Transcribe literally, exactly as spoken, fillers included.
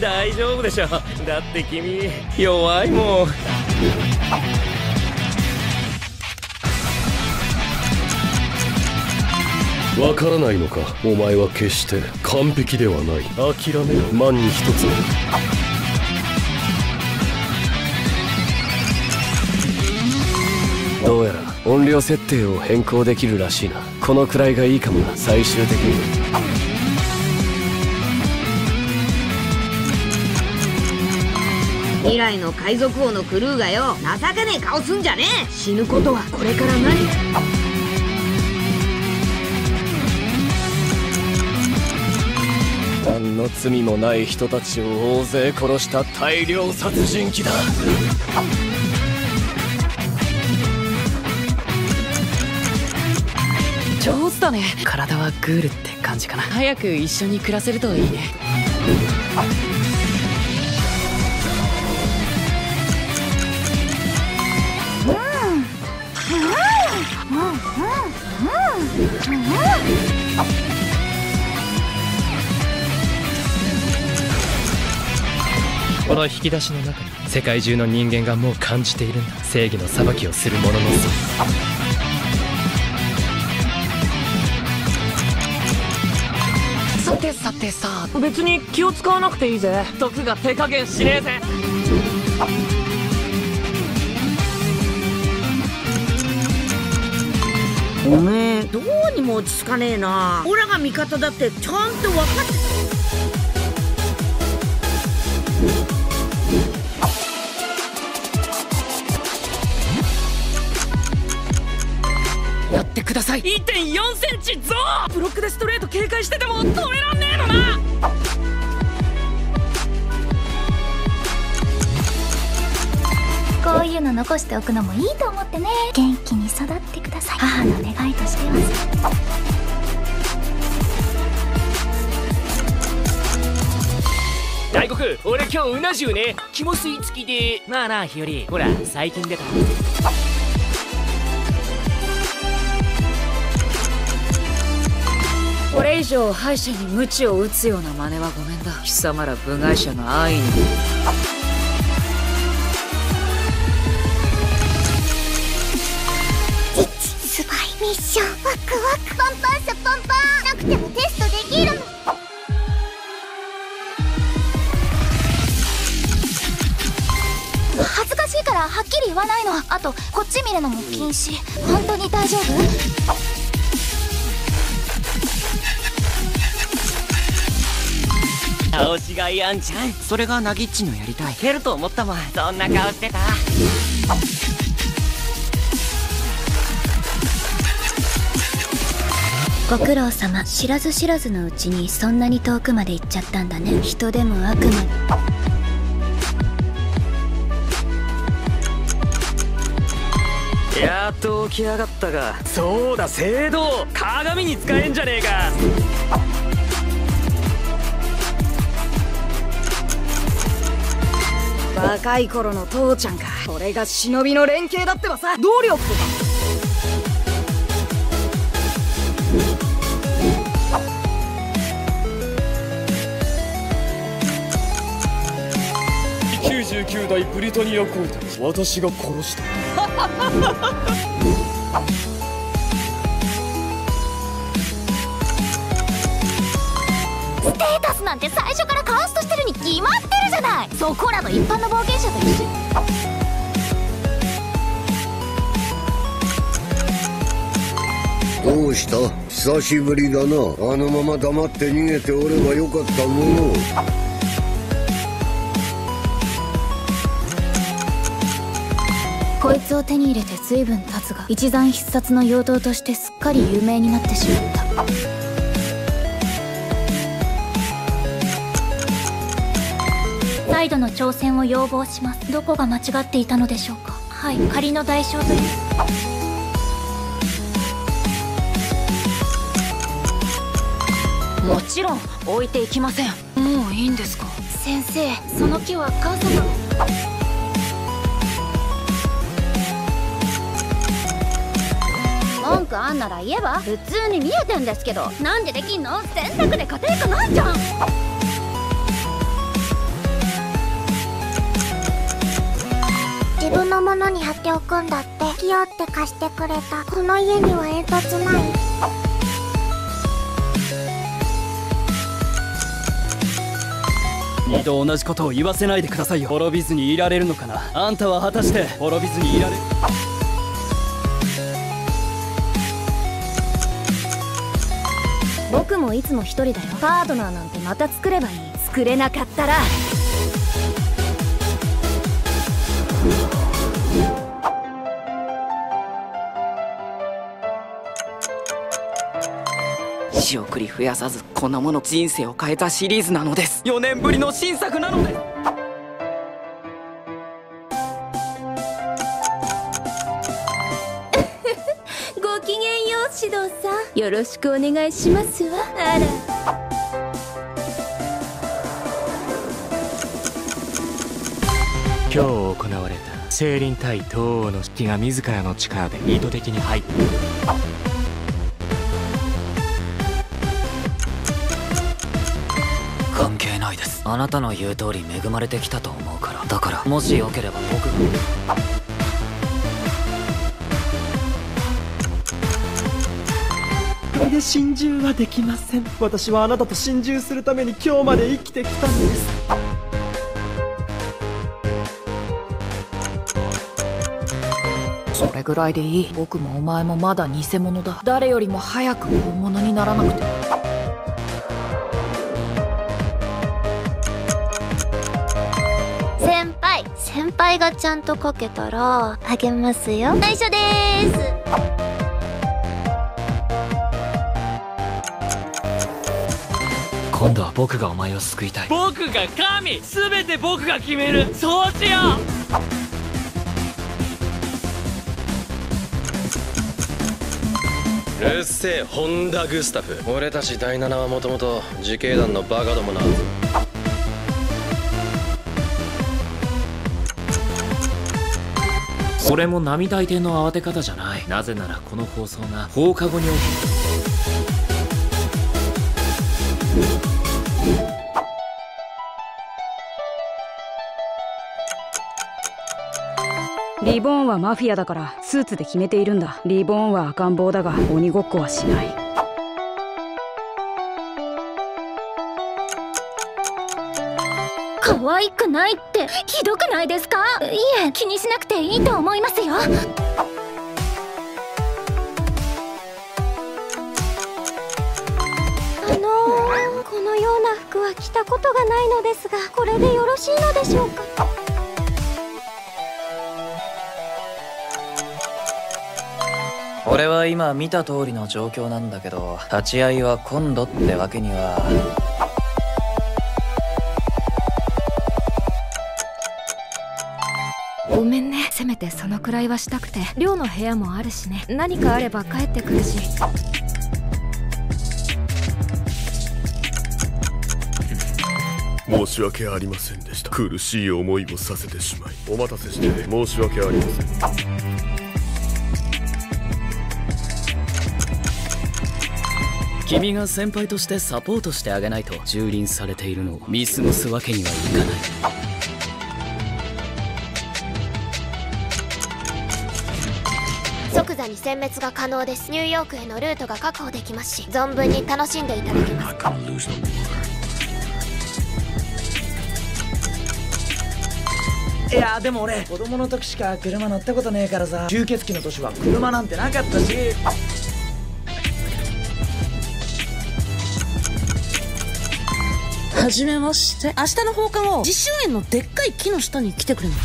大丈夫でしょ。だって君弱いもん。わからないのか、お前は決して完璧ではない。諦めろ、万に一つ。どうやら音量設定を変更できるらしいな。このくらいがいいかもな、最終的に。未来の海賊王のクルーがよ、情けねえ顔すんじゃねえ。死ぬことはこれからない。何の罪もない人たちを大勢殺した大量殺人鬼だ。上手だね。体はグールって感じかな。早く一緒に暮らせるといいね。この引き出しの中に世界中の人間がもう感じているんだ。正義の裁きをする者の存在。さてさてさ、別に気を使わなくていいぜ。毒が手加減しねえぜ。おめえどうにも落ち着かねえな。オラが味方だってちゃんと分かって。やってください。 いってんよんセンチ増。ブロックでストレート警戒してても止めらんねえのな。こういうの残しておくのもいいと思ってね。元気に育ってください。母の願いとしています。大黒、俺今日うな重ね。肝吸い付きで。まあなあ日和、ほら最近出た。これ以上敗者に鞭を打つような真似はごめんだ。貴様ら部外者の安易に。スパイミッションワクワク。パンパンさパンパン。なくてもテストできるの。恥ずかしいからはっきり言わないの。あとこっち見るのも禁止。本当に大丈夫？倒しがいやんちゃん。それがナギッチのやりたい。蹴ると思ったもん。そんな顔してた。ご苦労様。知らず知らずのうちにそんなに遠くまで行っちゃったんだね。人でも悪魔で。やっと起き上がったか。そうだ、聖堂鏡に使えんじゃねえか。若い頃の父ちゃんか。これが忍びの連携だってばさ。動力とかきゅうじゅうきゅうだいブリトニア皇帝、私が殺した。ステータスなんて最初からカーストしてるに決まってるじゃない。そこらの一般の冒険者と一緒。どうした？久しぶりだな。あのまま黙って逃げておればよかったもの。こいつを手に入れて随分経つが、一山必殺の妖刀としてすっかり有名になってしまった。再度の挑戦を要望します。どこが間違っていたのでしょうか。はい、仮の代償という。もちろん置いていきません。もういいんですか先生。その木は母様の。文句あんなら言えば。普通に見えてんですけど。なんでできんの？選択で家庭科ないじゃん。自分のものに貼っておくんだって。きよって貸してくれた。この家には煙突ない。二度同じことを言わせないでくださいよ。滅びずにいられるのかな。あんたは果たして滅びずにいられる。僕もいつも一人だよ。パートナーなんてまた作ればいい。作れなかったら仕送り増やさず、このもの人生を変えたシリーズなのです。よねんぶりの新作なのです。ごきげんよう獅童さん、よろしくお願いしますわ。あら、今日行われた聖林対東欧の式が自らの力で意図的に入った。関係ないです。あなたの言う通り恵まれてきたと思うから。だからもしよければ僕が。これで心中はできません。私はあなたと心中するために今日まで生きてきたんです。それぐらいでいい。僕もお前もまだ偽物だ。誰よりも早く本物にならなくて。先輩、先輩がちゃんとかけたらあげますよ。内緒でーす。今度は僕がお前を救いたい。僕が神、全て僕が決める。そうしよう。うるせえ本田グスタフ。俺たちだいななはもともと自警団のバカどもなはず。これも並大抵の慌て方じゃない。なぜならこの放送が放課後に起きる。リボーンはマフィアだからスーツで決めているんだ。リボーンは赤ん坊だが鬼ごっこはしない。可愛くないってひどくないですか？いえ、気にしなくていいと思いますよ。あのー、このような服は着たことがないのですが、これでよろしいのでしょうか？俺は今見た通りの状況なんだけど、立ち会いは今度ってわけには。ごめんね。せめてそのくらいはしたくて。寮の部屋もあるしね。何かあれば帰ってくるし。申し訳ありませんでした。苦しい思いをさせてしまい。お待たせして申し訳ありません。君が先輩としてサポートしてあげないと、蹂躙されているのを見過ごすわけにはいかない。即座に殲滅が可能です。ニューヨークへのルートが確保できますし、存分に楽しんでいただけます。いやでも俺子供の時しか車乗ったことねえからさ、吸血鬼の年は車なんてなかったし。はじめまして。明日の放課後、実習園のでっかい木の下に来てくれます。